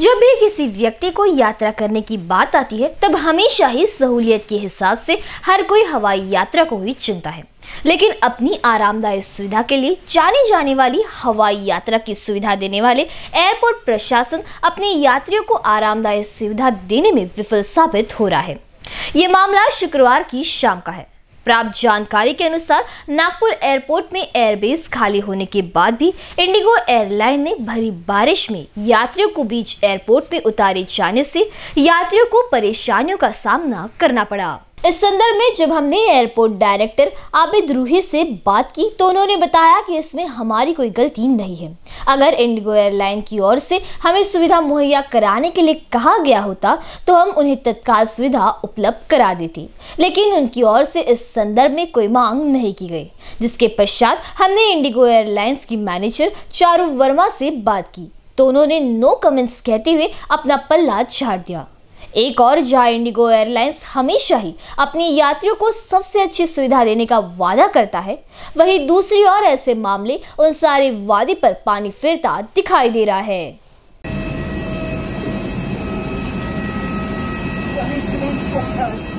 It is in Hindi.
जब भी किसी व्यक्ति को यात्रा करने की बात आती है तब हमेशा ही सहूलियत के हिसाब से हर कोई हवाई यात्रा को ही चुनता है, लेकिन अपनी आरामदायक सुविधा के लिए जानी जाने वाली हवाई यात्रा की सुविधा देने वाले एयरपोर्ट प्रशासन अपने यात्रियों को आरामदायक सुविधा देने में विफल साबित हो रहा है। ये मामला शुक्रवार की शाम का है। प्राप्त जानकारी के अनुसार नागपुर एयरपोर्ट में एयरबेस खाली होने के बाद भी इंडिगो एयरलाइन ने भरी बारिश में यात्रियों को बीच एयरपोर्ट में उतारे जाने से यात्रियों को परेशानियों का सामना करना पड़ा। इस संदर्भ में जब हमने एयरपोर्ट डायरेक्टर आबिद रूही से बात की तो उन्होंने बताया कि इसमें हमारी कोई गलती नहीं है। अगर इंडिगो एयरलाइन की ओर से हमें सुविधा मुहैया कराने के लिए कहा गया होता तो हम उन्हें तत्काल सुविधा उपलब्ध करा देते, लेकिन उनकी ओर से इस संदर्भ में कोई मांग नहीं की गई। जिसके पश्चात हमने इंडिगो एयरलाइंस की मैनेजर चारू वर्मा से बात की तो उन्होंने नो कमेंट्स कहते हुए अपना पल्ला झाड़ दिया। एक और जहां इंडिगो एयरलाइंस हमेशा ही अपने यात्रियों को सबसे अच्छी सुविधा देने का वादा करता है, वहीं दूसरी ओर ऐसे मामले उन सारे वादे पर पानी फिरता दिखाई दे रहा है।